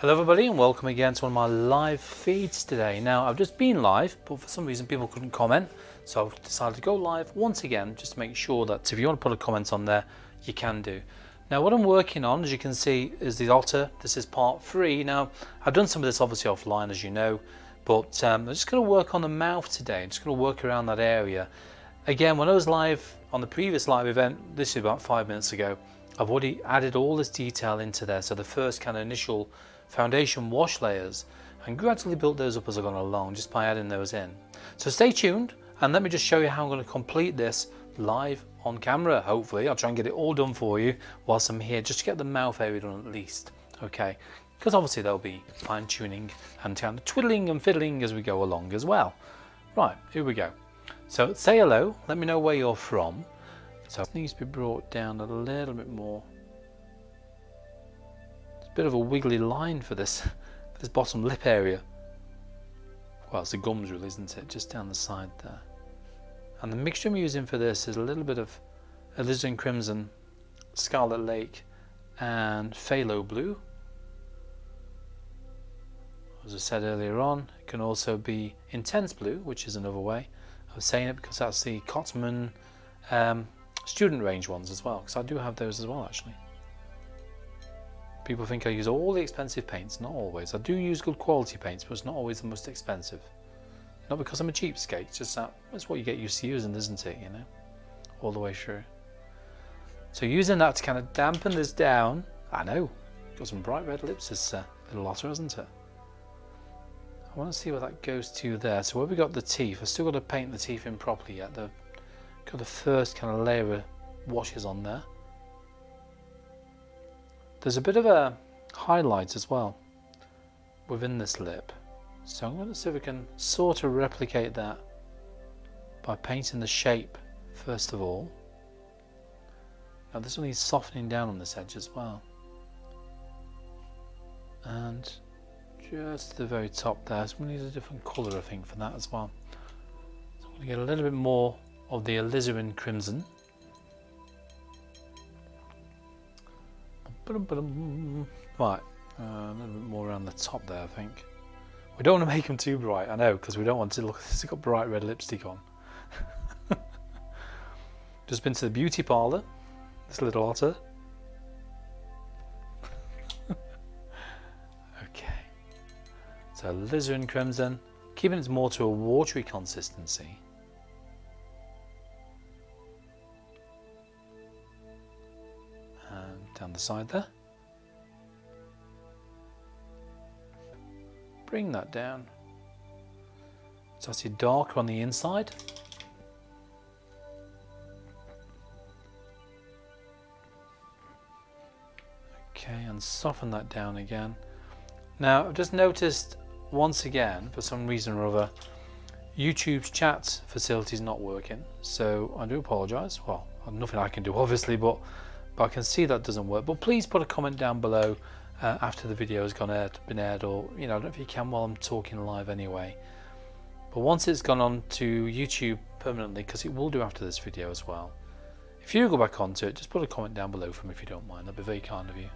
Hello everybody and welcome again to one of my live feeds today. Now I've just been live, but for some reason people couldn't comment, so I've decided to go live once again just to make sure that if you want to put a comment on there, you can do. Now what I'm working on, as you can see, is the otter. This is part 3. Now I've done some of this obviously offline, as you know, but I'm just going to work on the mouth today. I'm just going to work around that area. Again, when I was live on the previous live event, this is about 5 minutes ago, I've already added all this detail into there. So the first kind of initial foundation wash layers, and gradually built those up as I've gone along just by adding those in. So stay tuned and let me just show you how I'm going to complete this live on camera. Hopefully I'll try and get it all done for you whilst I'm here, just to get the mouth area done at least, okay, because obviously there'll be fine tuning and kind of twiddling and fiddling as we go along as well. Right, here we go. So say hello, let me know where you're from. So it needs to be brought down a little bit more. Bit of a wiggly line for this bottom lip area. Well, it's the gums really, isn't it? Just down the side there. And the mixture I'm using for this is a little bit of Alizarin Crimson, Scarlet Lake and Phthalo Blue. As I said earlier on, it can also be Intense Blue, which is another way of saying it, because that's the Cotman student range ones as well, because I do have those as well actually. People think I use all the expensive paints, not always. I do use good quality paints, but it's not always the most expensive. Not because I'm a cheapskate, it's just that that's what you get used to using, isn't it, you know? All the way through. So using that to kind of dampen this down, I know, got some bright red lips, this little otter, hasn't it? I want to see where that goes to there. So where we got the teeth, I've still got to paint the teeth in properly yet. I've got the first kind of layer of washes on there. There's a bit of a highlight as well within this lip, so I'm going to see if we can sort of replicate that by painting the shape first of all. Now this one needs softening down on this edge as well, and just the very top there, so we need a different colour I think for that as well. So I'm going to get a little bit more of the Alizarin Crimson. Right, a little bit more around the top there, I think. We don't want to make them too bright, I know, because we don't want to look, it's got bright red lipstick on. Just been to the beauty parlour, this little otter. Okay, so Alizarin Crimson, keeping it more to a watery consistency. Down the side there. Bring that down. It's actually darker on the inside. Okay, and soften that down again. Now I've just noticed once again, for some reason or other, YouTube's chat facility is not working. So I do apologise. Well, nothing I can do obviously, but I can see that doesn't work. But please put a comment down below after the video has been aired, or you know, I don't know if you can while I'm talking live anyway. But once it's gone on to YouTube permanently, because it will do after this video as well. If you go back onto it, just put a comment down below for me if you don't mind. That'd be very kind of you.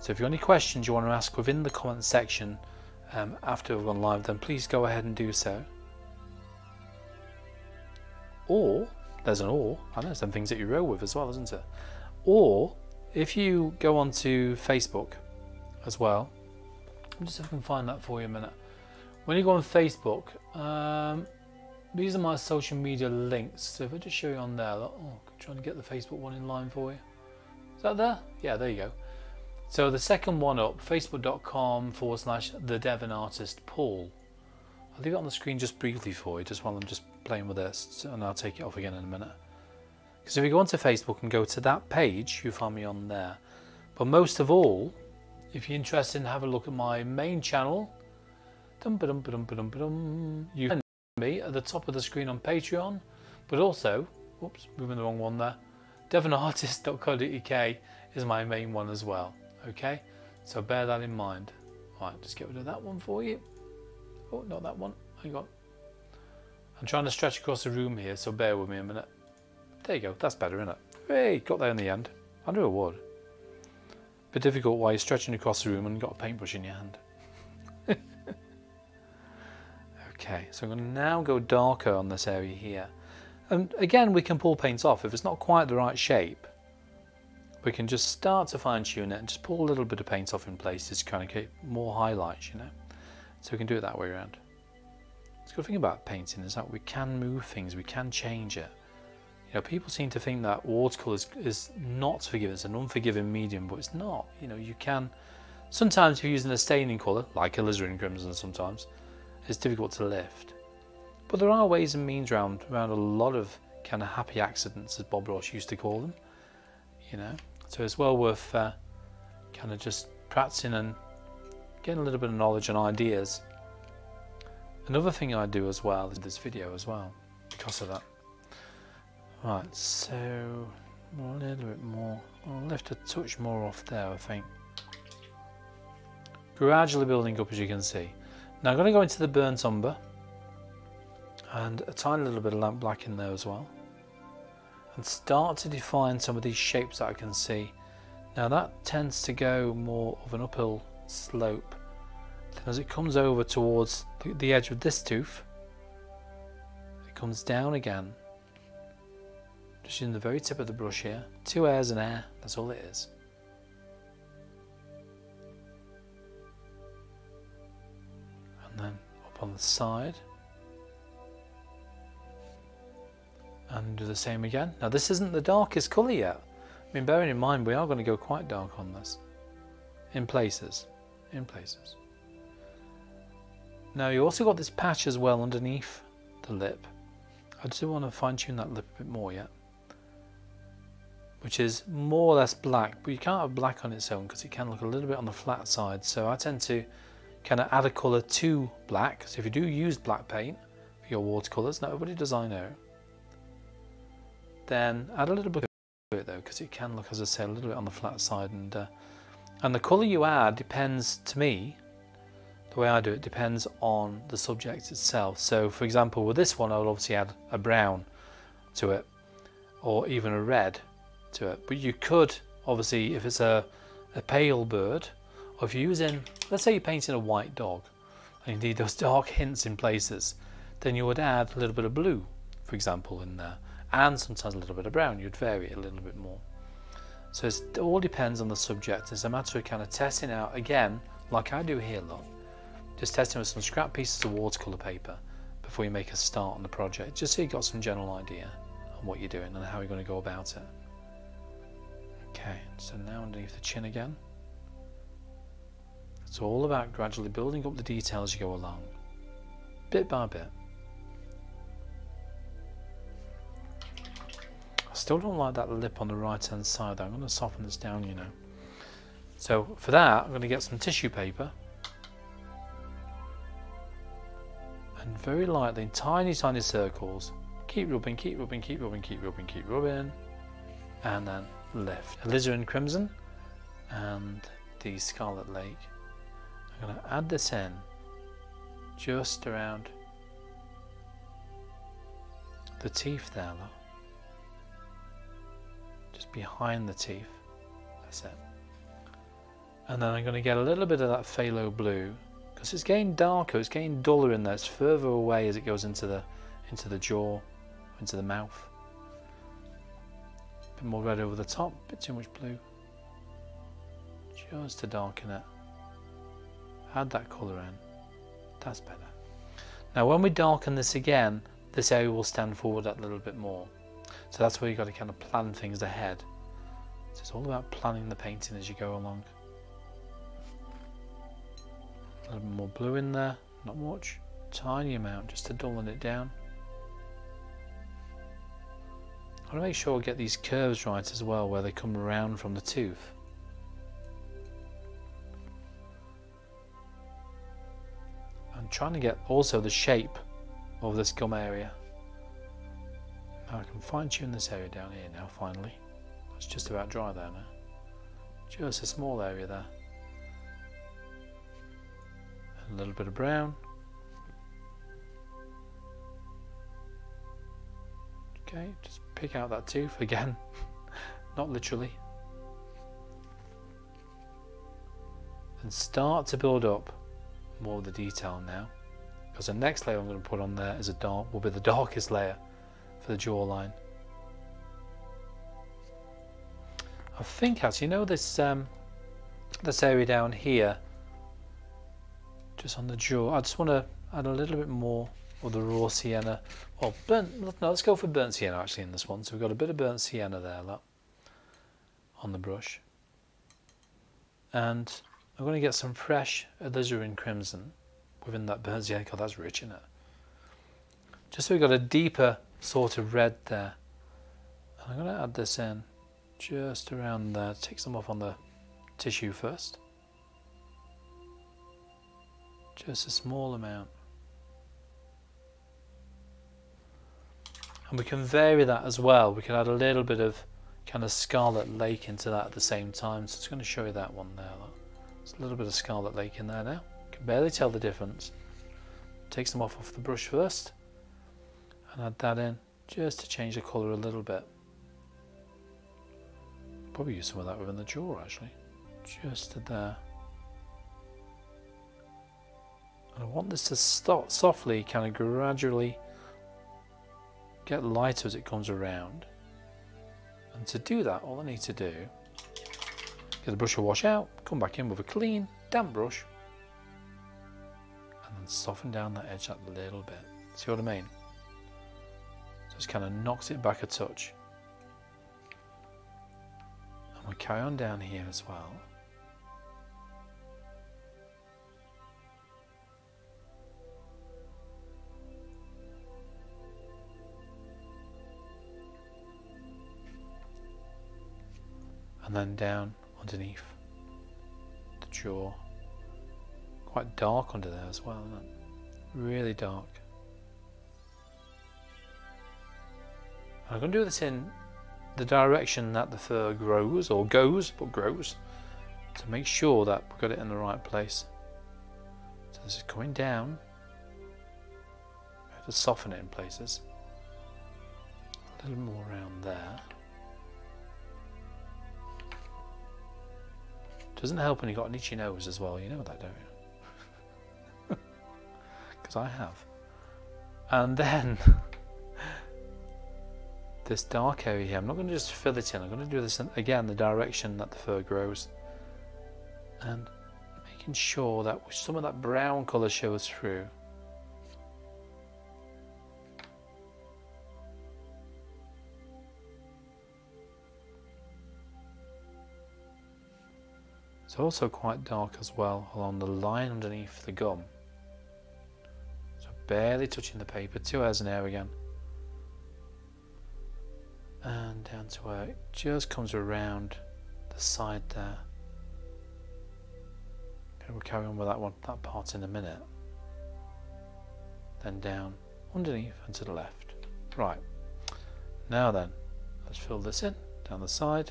So if you've got any questions you want to ask within the comment section after we've gone live, then please go ahead and do so. Or there's an or, I know, some things that you roll with as well, isn't there? Or if you go onto Facebook as well, I'm just if I can find that for you a minute. When you go on Facebook, these are my social media links. So if I just show you on there, look, oh, I'm trying to get the Facebook one in line for you. Is that there? Yeah, there you go. So the second one up, facebook.com/The Devon Artist Paul. I'll leave it on the screen just briefly for you, just while I'm just playing with this, and I'll take it off again in a minute. Because if you go onto Facebook and go to that page, you'll find me on there. But most of all, if you're interested in having a look at my main channel, you can find me at the top of the screen on Patreon, but also, whoops, moving the wrong one there, devonartist.co.uk is my main one as well, okay? So bear that in mind. Right, just get rid of that one for you. Oh, not that one, hang on. I'm trying to stretch across the room here, so bear with me a minute. There you go, that's better, isn't it? Hey, got there in the end. I knew it would. bit difficult while you're stretching across the room and got a paintbrush in your hand. Okay, so I'm going to now go darker on this area here. And again, we can pull paint off. If it's not quite the right shape, we can just start to fine tune it and just pull a little bit of paint off in places to kind of get more highlights, you know. So we can do it that way around. It's a good thing about painting is that we can move things, we can change it. You know, people seem to think that watercolour is not forgiving, it's an unforgiving medium, but it's not. You know, you can, sometimes if you're using a staining colour, like Alizarin Crimson sometimes, it's difficult to lift. But there are ways and means around a lot of kind of happy accidents, as Bob Ross used to call them, you know. So it's well worth kind of just practicing and getting a little bit of knowledge and ideas. Another thing I do as well is this video as well, because of that. Right, so a little bit more, I'll lift a touch more off there, I think. Gradually building up, as you can see. Now I'm going to go into the burnt umber and a tiny little bit of lamp black in there as well, and start to define some of these shapes that I can see. Now that tends to go more of an uphill slope. As it comes over towards the edge of this tooth, it comes down again, just in the very tip of the brush here. Two hairs and hair, that's all it is. And then up on the side, and do the same again. Now this isn't the darkest colour yet. I mean, bearing in mind we are going to go quite dark on this, in places, in places. Now you also got this patch as well underneath the lip. I just want to fine tune that lip a bit more yet, which is more or less black, but you can't have black on its own because it can look a little bit on the flat side. So I tend to kind of add a colour to black. So if you do use black paint for your watercolours, not everybody does, I know, then add a little bit to it though, because it can look, as I say, a little bit on the flat side. And the colour you add depends, to me, the way I do it depends on the subject itself. So for example, with this one I would obviously add a brown to it, or even a red to it. But you could obviously, if it's a pale bird, or if you're using, let's say you're painting a white dog and you need those dark hints in places, then you would add a little bit of blue, for example, in there, and sometimes a little bit of brown. You'd vary it a little bit more. So it all depends on the subject. It's a matter of kind of testing out again, like I do here a lot. Just testing with some scrap pieces of watercolour paper before you make a start on the project, just so you've got some general idea on what you're doing and how you're going to go about it. Okay, so now underneath the chin again. It's all about gradually building up the detail as you go along, bit by bit. I still don't like that lip on the right hand side though. I'm going to soften this down, you know. So for that I'm going to get some tissue paper. And very lightly, in tiny, tiny circles, keep rubbing, keep rubbing, keep rubbing, keep rubbing, keep rubbing, and then lift. Alizarin Crimson and the Scarlet Lake. I'm going to add this in just around the teeth there, look. Just behind the teeth, that's it. And then I'm going to get a little bit of that phthalo blue. It's getting darker, it's getting duller in there, it's further away as it goes into the jaw, into the mouth. A bit more red over the top, a bit too much blue. Just to darken it. Add that colour in. That's better. Now when we darken this again, this area will stand forward a little bit more. So that's where you've got to kind of plan things ahead. So it's all about planning the painting as you go along. A little more blue in there, not much, tiny amount, just to dullen it down. I want to make sure I get these curves right as well, where they come around from the tooth. I'm trying to get also the shape of this gum area. Now I can fine tune this area down here now finally. It's just about dry there now. Just a small area there. A little bit of brown. Okay, just pick out that tooth again, not literally. and start to build up more of the detail now, because the next layer I'm going to put on there is a dark, will be the darkest layer for the jawline. I think actually, you know, this area down here, just on the jaw, I just want to add a little bit more of the raw sienna, or burnt, no, let's go for burnt sienna actually in this one. So we've got a bit of burnt sienna there, look, on the brush. And I'm going to get some fresh alizarin crimson within that burnt sienna. God, that's rich, isn't it? Just so we've got a deeper sort of red there. And I'm going to add this in just around there. Take some off on the tissue first. Just a small amount. And we can vary that as well. We can add a little bit of kind of Scarlet Lake into that at the same time. So it's going to show you that one there. Look. There's a little bit of Scarlet Lake in there now. You can barely tell the difference. Take some off the brush first and add that in just to change the colour a little bit. Probably use some of that within the jaw actually. Just to there. And I want this to start softly, kind of gradually get lighter as it comes around. And to do that, all I need to do, get the brush a wash out, come back in with a clean, damp brush, and then soften down that edge that little bit. See what I mean? Just kind of knocks it back a touch. And we'll carry on down here as well. And then down underneath the jaw. Quite dark under there as well, isn't it? Really dark. I'm going to do this in the direction that the fur grows, or goes, but grows, to make sure that we've got it in the right place. So this is coming down. We have to soften it in places. A little more around there. Doesn't help when you've got an itchy nose as well, you know that, don't you? Because I have. And then this dark area here, I'm not going to just fill it in, I'm going to do this in, again, the direction that the fur grows, and making sure that some of that brown colour shows through. It's also quite dark as well along the line underneath the gum. So barely touching the paper. Two hairs in there again. And down to where it just comes around the side there. Okay, we'll carry on with that one, that part in a minute. Then down underneath and to the left. Right. Now then, let's fill this in down the side.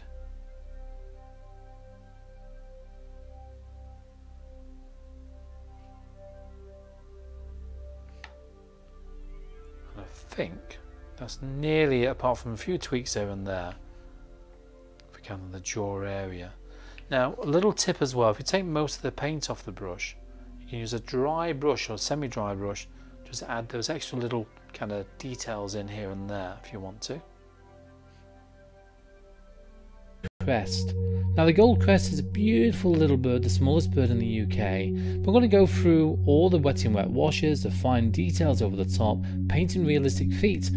I think that's nearly it, apart from a few tweaks here and there for kind of the jaw area. Now a little tip as well, if you take most of the paint off the brush, you can use a dry brush or semi-dry brush, just add those extra little kind of details in here and there if you want to. Crest. Now the goldcrest is a beautiful little bird, the smallest bird in the UK. But I'm going to go through all the wet in wet washes, the fine details over the top, painting realistic feet,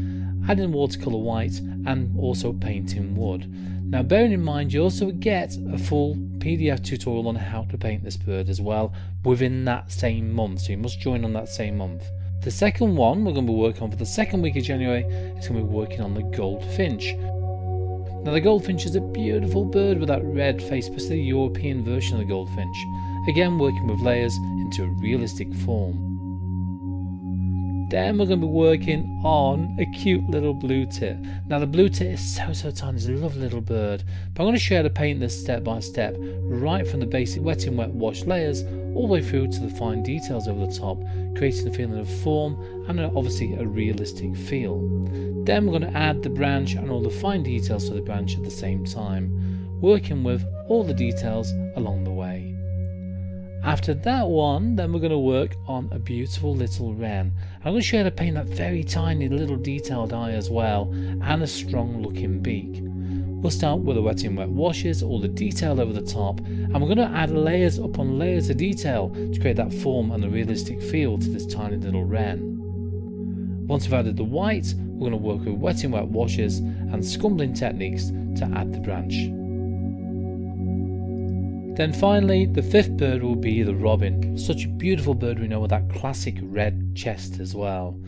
adding watercolour white, and also painting wood. Now bearing in mind you also get a full PDF tutorial on how to paint this bird as well within that same month, so you must join on that same month. The second one we're going to be working on for the second week of January is going to be working on the goldfinch. Now the goldfinch is a beautiful bird with that red face, especially the European version of the goldfinch. Again working with layers into a realistic form. Then we're going to be working on a cute little blue tit. Now the blue tit is so tiny, it's a lovely little bird. But I'm going to show you how to paint this step by step, right from the basic wet in wet wash layers all the way through to the fine details over the top, creating a feeling of form and obviously a realistic feel. Then we're going to add the branch and all the fine details to the branch at the same time, working with all the details along the way. After that one, then we're going to work on a beautiful little wren. I'm going to show you how to paint that very tiny little detailed eye as well, and a strong looking beak. We'll start with the wet in wet washes, all the detail over the top, and we're going to add layers upon layers of detail to create that form and the realistic feel to this tiny little wren. Once we've added the white, we're going to work with wet in wet washes and scumbling techniques to add the branch. Then finally, the fifth bird will be the robin. Such a beautiful bird we know with that classic red chest as well.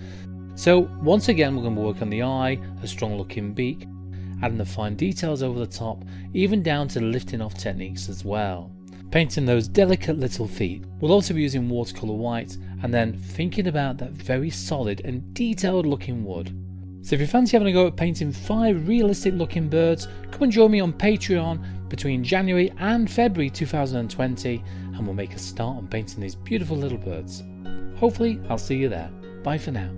So once again, we're going to work on the eye, a strong looking beak, adding the fine details over the top, even down to lifting off techniques as well. Painting those delicate little feet. We'll also be using watercolour white and then thinking about that very solid and detailed looking wood. So if you fancy having a go at painting 5 realistic looking birds, come and join me on Patreon between January and February 2020 and we'll make a start on painting these beautiful little birds. Hopefully I'll see you there. Bye for now.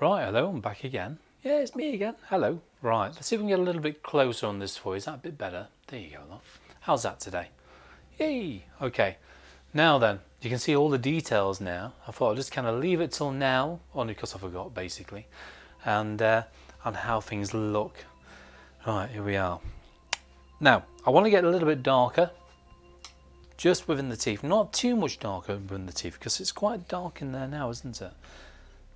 Right, hello, I'm back again. Yeah, it's me again. Hello. Right, let's see if we can get a little bit closer on this for you. Is that a bit better? There you go, love. How's that today? Yay! Okay. Now then, you can see all the details now. I thought I'd just kind of leave it till now, only because I forgot basically, and how things look. Right, here we are. Now, I want to get a little bit darker, just within the teeth. Not too much darker within the teeth, because it's quite dark in there now, isn't it?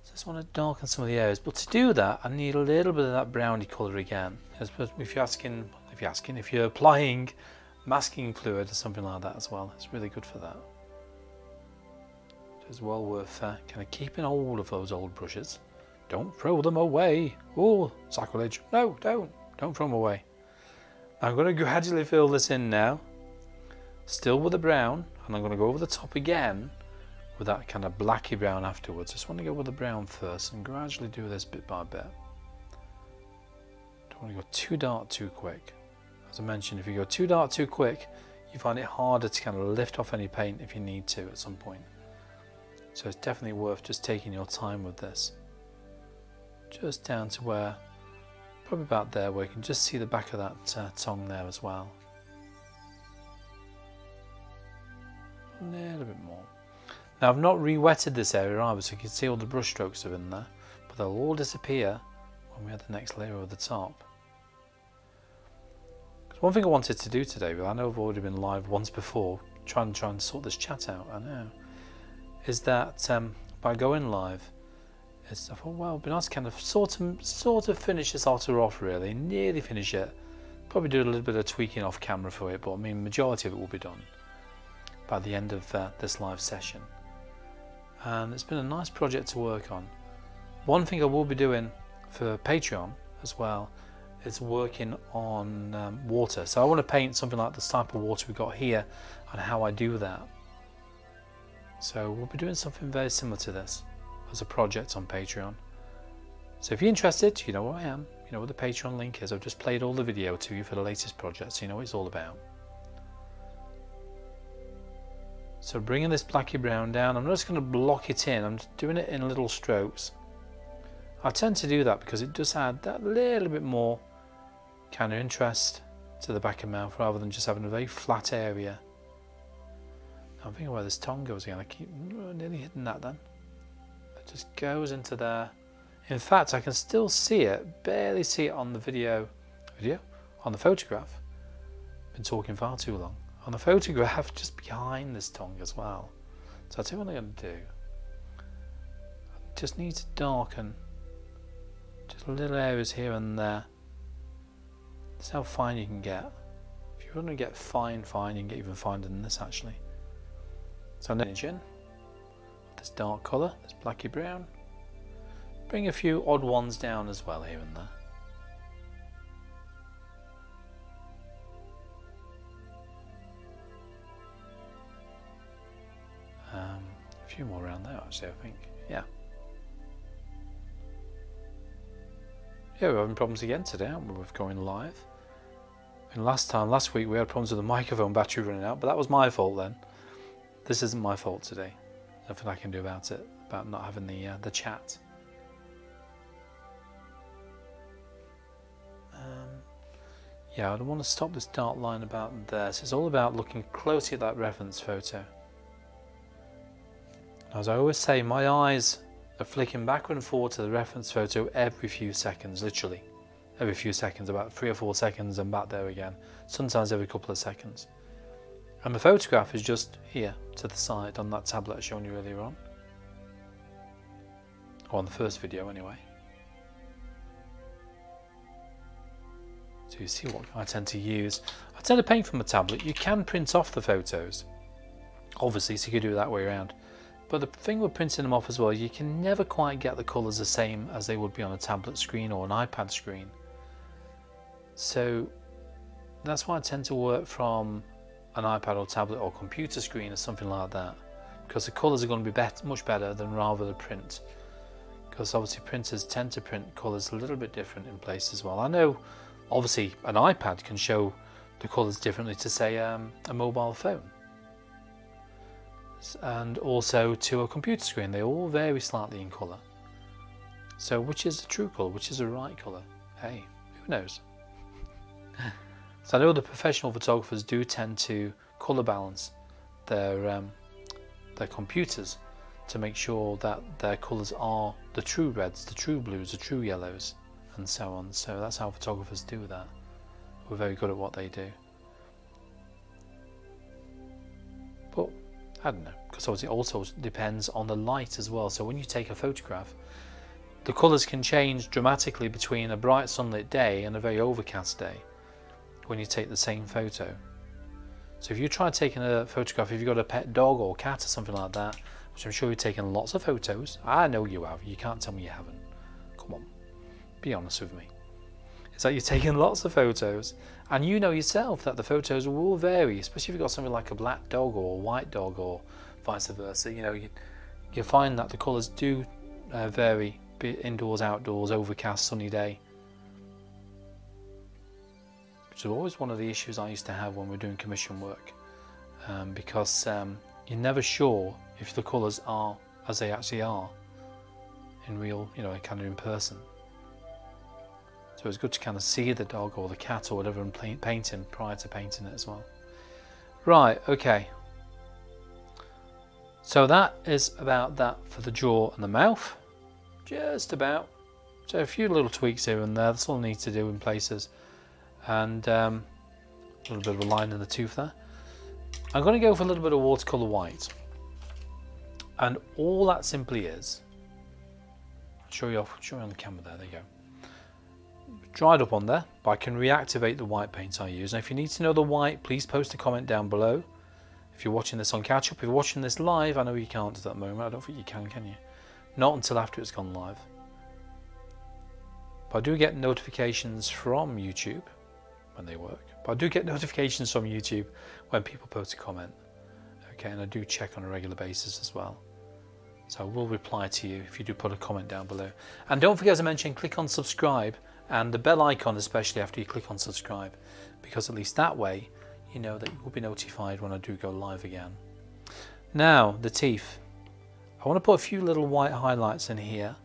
So I just want to darken some of the areas, but to do that, I need a little bit of that browny colour again. I suppose if you're applying masking fluid or something like that as well, it's really good for that. It's well worth kind of keeping all of those old brushes. Don't throw them away. Oh, sacrilege. No, don't throw them away. I'm going to gradually fill this in now, still with the brown, and I'm going to go over the top again with that kind of blacky brown afterwards. I just want to go with the brown first and gradually do this bit by bit. Don't want to go too dark too quick. As I mentioned, if you go too dark too quick, you find it harder to kind of lift off any paint if you need to at some point. So it's definitely worth just taking your time with this. Just down to where, probably about there, where you can just see the back of that tongue there as well. A little bit more. Now I've not re-wetted this area either, so you can see all the brush strokes are in there, but they'll all disappear when we add the next layer over the top. One thing I wanted to do today, well, I know I've already been live once before, trying to sort this chat out, I know, is that by going live, it's, I thought, well, it'd be nice to kind of sort of finish this altar off really, nearly finish it, probably do a little bit of tweaking off camera for it, but I mean, majority of it will be done by the end of this live session. And it's been a nice project to work on. One thing I will be doing for Patreon as well, it's working on water. So I want to paint something like the type of water we've got here and how I do that. So we'll be doing something very similar to this as a project on Patreon. So if you're interested, you know where I am, you know where the Patreon link is. I've just played all the video to you for the latest project, so you know what it's all about. So bringing this blacky brown down, I'm not just going to block it in, I'm just doing it in little strokes. I tend to do that because it does add that little bit more kind of interest to the back of the mouth rather than just having a very flat area. I'm thinking where this tongue goes again. I keep nearly hitting that then. It just goes into there. In fact, I can still see it, barely see it on the video? On the photograph. Been talking far too long. On the photograph, just behind this tongue as well. So I'll tell you what I'm going to do. I just need to darken just little areas here and there. That's how fine you can get. If you want to get fine, you can get even finer than this actually. So I'm going to finish in this dark colour, this blacky brown. Bring a few odd ones down as well here and there. A few more around there actually, I think. Yeah. Yeah, we're having problems again today, aren't we, with going live? And last week we had problems with the microphone battery running out, but that was my fault then. This isn't my fault today. Nothing I can do about it, about not having the chat. Yeah, I don't want to stop this dark line about there, so it's all about looking closely at that reference photo. As I always say, my eyes are flicking backward and forward to the reference photo every few seconds, literally. Every few seconds, about 3 or 4 seconds, and back there again. Sometimes every couple of seconds. And the photograph is just here, to the side, on that tablet I showed you earlier on. Or on the first video, anyway. So you see what I tend to use. I tend to paint from a tablet. You can print off the photos, obviously, so you could do it that way around. But the thing with printing them off as well, you can never quite get the colours the same as they would be on a tablet screen or an iPad screen. So that's why I tend to work from an iPad or tablet or computer screen or something like that, because the colours are going to be much better than rather the print, because obviously printers tend to print colours a little bit different in place as well. I know obviously an iPad can show the colours differently to, say, a mobile phone, and also to a computer screen. They all vary slightly in colour. So which is the true colour, which is the right colour? Hey, who knows? So I know the professional photographers do tend to colour balance their computers to make sure that their colours are the true reds, the true blues, the true yellows, and so on. So that's how photographers do that. We're very good at what they do. But I don't know, because obviously it also depends on the light as well. So when you take a photograph, the colours can change dramatically between a bright sunlit day and a very overcast day when you take the same photo. So if you try taking a photograph, if you've got a pet dog or cat or something like that, which I'm sure you've taken lots of photos, I know you have, you can't tell me you haven't. Come on, be honest with me. It's like you're taking lots of photos, and you know yourself that the photos will vary, especially if you've got something like a black dog or a white dog or vice versa. You know, you find that the colours do vary, be it indoors, outdoors, overcast, sunny day. Which is always one of the issues I used to have when we were doing commission work, because you're never sure if the colours are as they actually are in real, you know, kind of in person. So it's good to kind of see the dog or the cat or whatever and paint him prior to painting it as well. Right, okay. So that is about that for the jaw and the mouth. Just about. So a few little tweaks here and there. That's all I need to do in places. And a little bit of a line in the tooth there. I'm going to go for a little bit of watercolour white. And all that simply is... I'll show you off. I'll show you on the camera there. There you go. Dried up on there, but I can reactivate the white paint I use. Now if you need to know the white, please post a comment down below. If you're watching this on catch up, if you're watching this live, I know you can't at that moment. I don't think you can you? Not until after it's gone live. But I do get notifications from YouTube when they work. But I do get notifications from YouTube when people post a comment. Okay, and I do check on a regular basis as well. So I will reply to you if you do put a comment down below. And don't forget, as I mentioned, click on subscribe. And the bell icon, especially after you click on subscribe, because at least that way you know that you will be notified when I do go live again. Now the teeth. I want to put a few little white highlights in here.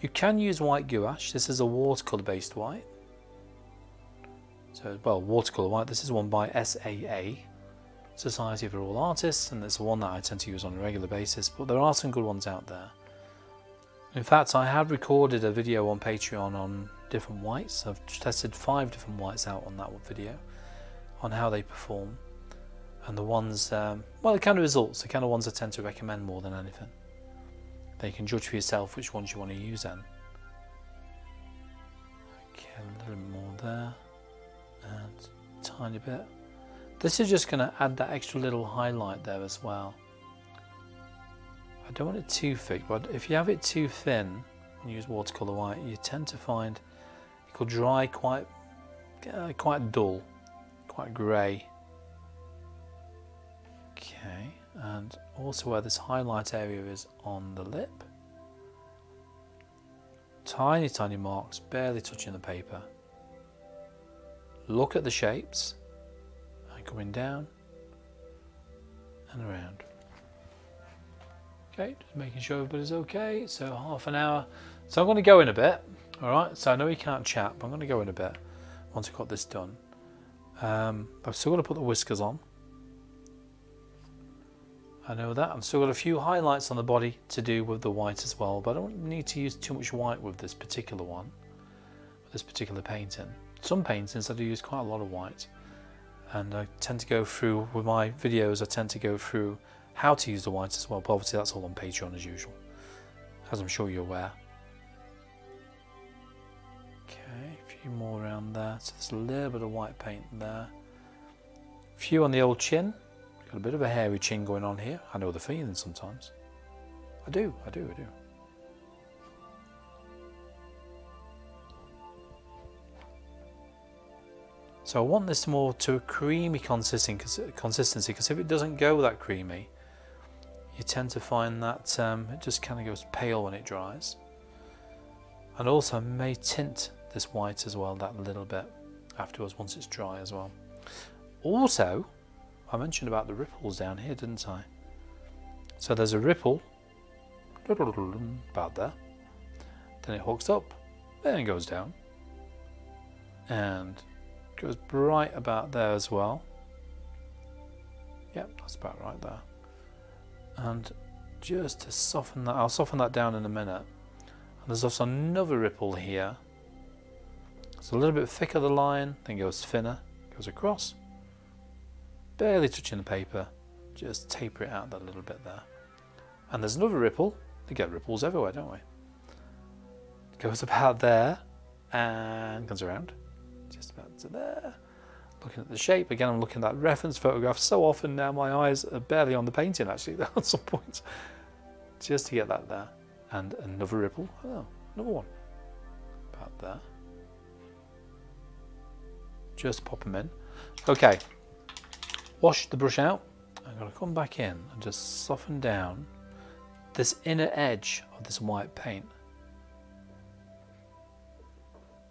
You can use white gouache. This is a watercolor based white. So, well, watercolor white. This is one by SAA, Society for All Artists, and it's one that I tend to use on a regular basis, but there are some good ones out there. In fact, I have recorded a video on Patreon on different whites. I've tested 5 different whites out on that one video on how they perform, and the ones, well, the kind of results, the kind of ones I tend to recommend more than anything. Then you can judge for yourself which ones you want to use then. Okay, a little bit more there, and a tiny bit. This is just going to add that extra little highlight there as well. I don't want it too thick, but if you have it too thin and use watercolor white, you tend to find it could dry quite dull, quite grey. Okay, and also where this highlight area is on the lip, tiny, tiny marks, barely touching the paper. Look at the shapes, and coming down and around. Okay, just making sure everybody's okay. So half an hour. So I'm going to go in a bit. All right. So I know you can't chat, but I'm going to go in a bit once I've got this done. I've still got to put the whiskers on. I know that. I've still got a few highlights on the body to do with the white as well, but I don't need to use too much white with this particular one, with this particular painting. Some paintings I do use quite a lot of white, and I tend to go through, with my videos, I tend to go through how to use the white as well, but obviously that's all on Patreon as usual, as I'm sure you're aware. Okay, a few more around there, so there's a little bit of white paint there. A few on the old chin. Got a bit of a hairy chin going on here. I know the feeling sometimes. I do. So I want this more to a creamy consistency, because if it doesn't go that creamy, you tend to find that it just kind of goes pale when it dries. And also I may tint this white as well, that little bit afterwards once it's dry as well. Also, I mentioned about the ripples down here, didn't I? So there's a ripple about there, then it hooks up, then it goes down, and goes right about there as well. Yep, that's about right there. And just to soften that, I'll soften that down in a minute. And there's also another ripple here. It's a little bit thicker, the line, then goes thinner, goes across. Barely touching the paper, just taper it out that little bit there. And there's another ripple. We get ripples everywhere, don't we? It goes about there and comes around just about to there. Looking at the shape again, I'm looking at that reference photograph so often now, my eyes are barely on the painting actually at some point, just to get that there. And another ripple. Oh, another one about there, just pop them in. Okay, wash the brush out. I'm going to come back in and just soften down this inner edge of this white paint,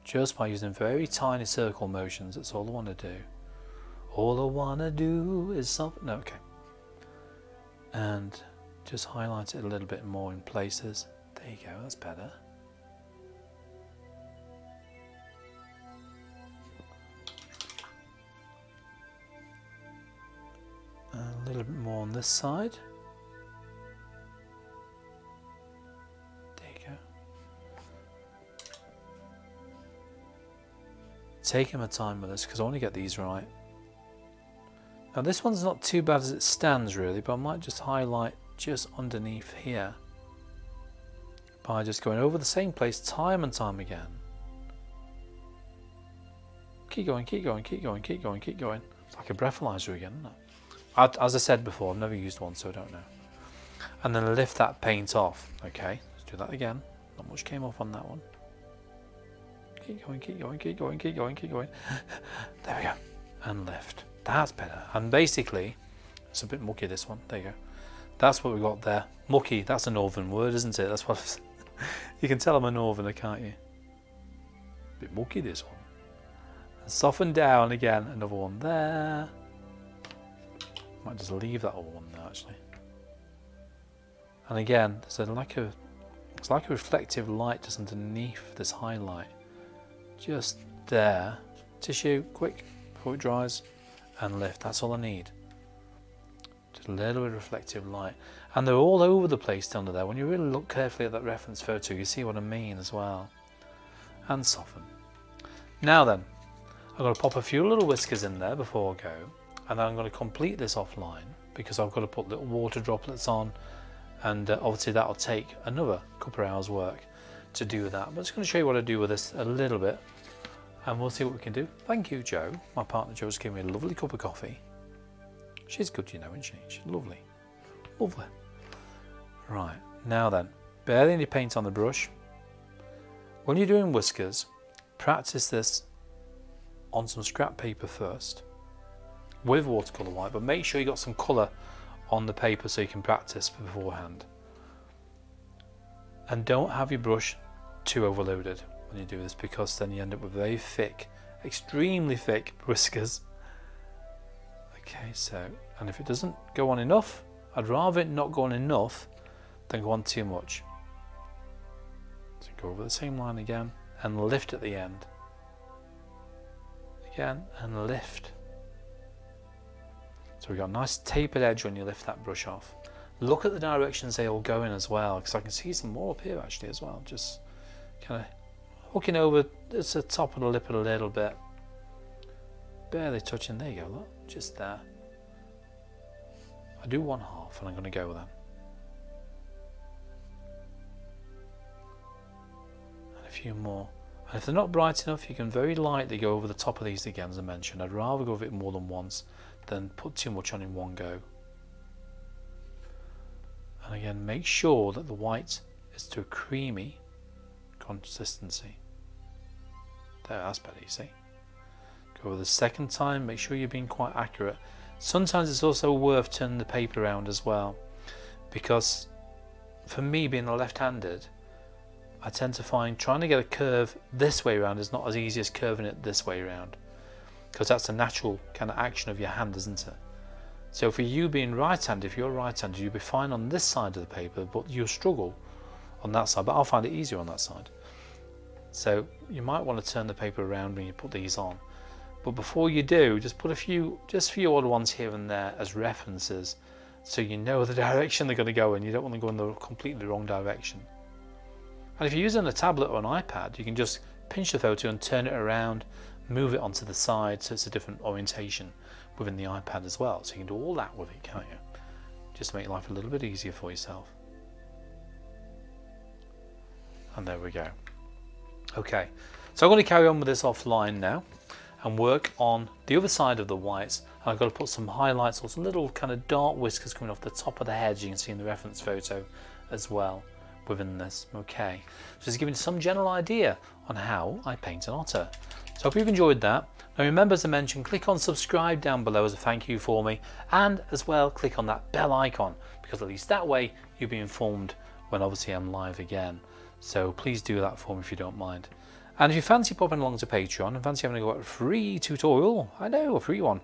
just by using very tiny circle motions. That's all I want to do. All I want to do is soften. No, okay. And just highlight it a little bit more in places. There you go, that's better. A little bit more on this side. There you go. Taking my time with this because I want to get these right. Now this one's not too bad as it stands really, but I might just highlight just underneath here by just going over the same place time and time again. Keep going. It's like a breathalyzer again, isn't it? As I said before, I've never used one, so I don't know. And then lift that paint off. Okay, let's do that again. Not much came off on that one. Keep going. There we go. And lift. That's better. And basically, it's a bit mucky, this one. There you go. That's what we got there. Mucky, that's a northern word, isn't it? That's what you can tell I'm a northerner, can't you? A bit mucky, this one. And soften down again. Another one there. Might just leave that old one there actually. And again, there's it's like a reflective light just underneath this highlight, just there. Tissue, quick before it dries, and lift. That's all I need. Just a little bit of reflective light, and they're all over the place under there. When you really look carefully at that reference photo, you see what I mean as well. And soften. Now then, I'm going to pop a few little whiskers in there before I go. And I'm going to complete this offline because I've got to put little water droplets on, and obviously that'll take another couple of hours work to do that. But I'm just going to show you what I do with this a little bit, and we'll see what we can do. Thank you, Joe. My partner Joe's gave me a lovely cup of coffee. She's good, you know, isn't she? She's lovely. Lovely. Right, now then, barely any paint on the brush. When you're doing whiskers, practice this on some scrap paper first, with watercolour white, but make sure you got some colour on the paper so you can practice beforehand. And don't have your brush too overloaded when you do this, because then you end up with very thick, extremely thick whiskers. Okay, so, and if it doesn't go on enough, I'd rather it not go on enough than go on too much. So go over the same line again and lift at the end. Again and lift. So we've got a nice tapered edge when you lift that brush off. Look at the directions they all go in as well, because I can see some more up here actually as well, just kind of hooking over it's the top of the lip a little bit, barely touching. There you go, look, just there. I do one half and I'm going to go with that. And a few more. And if they're not bright enough, you can very lightly go over the top of these again, as I mentioned. I'd rather go over it more than once than put too much on in one go. And again, make sure that the white is to a creamy consistency. There, that's better, you see. Go over the second time, make sure you're being quite accurate. Sometimes it's also worth turning the paper around as well, because for me, being left-handed, I tend to find trying to get a curve this way around is not as easy as curving it this way around, because that's the natural kind of action of your hand, isn't it? So for you being right-handed, if you're right-handed, you'll be fine on this side of the paper, but you'll struggle on that side, but I'll find it easier on that side. So you might want to turn the paper around when you put these on. But before you do, just put a few odd ones here and there as references, so you know the direction they're going to go in. You don't want to go in the completely wrong direction. And if you're using a tablet or an iPad, you can just pinch the photo and turn it around, move it onto the side so it's a different orientation within the iPad as well. So you can do all that with it, can't you? Just to make life a little bit easier for yourself. And there we go. Okay, so I'm going to carry on with this offline now and work on the other side of the whites. And I've got to put some highlights or some little kind of dark whiskers coming off the top of the head, as you can see in the reference photo as well within this. Okay, so it's giving some general idea on how I paint an otter. So I hope you've enjoyed that. Now remember, as I mentioned, click on subscribe down below as a thank you for me, and as well click on that bell icon, because at least that way you'll be informed when obviously I'm live again. So please do that for me if you don't mind. And if you fancy popping along to Patreon and fancy having a go at a free tutorial, I know, a free one,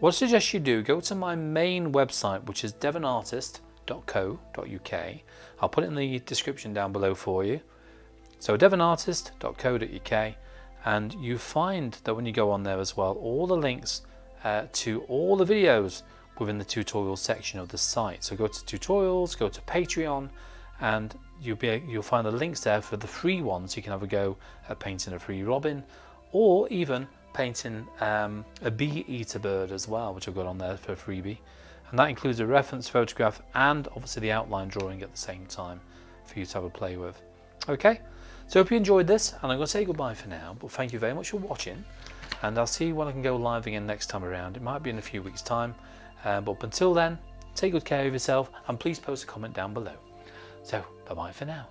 what I suggest you do, go to my main website, which is devonartist.co.uk. I'll put it in the description down below for you. So devonartist.co.uk, and you find that when you go on there as well, all the links to all the videos within the tutorial section of the site. So go to tutorials, go to Patreon, and you'll find the links there for the free ones. So you can have a go at painting a free robin, or even painting a bee-eater bird as well, which I've got on there for a freebie. And that includes a reference photograph and obviously the outline drawing at the same time for you to have a play with. Okay, so hope you enjoyed this, and I'm going to say goodbye for now, but thank you very much for watching, and I'll see you when I can go live again next time around. It might be in a few weeks time, but until then, take good care of yourself, and please post a comment down below. So, bye-bye for now.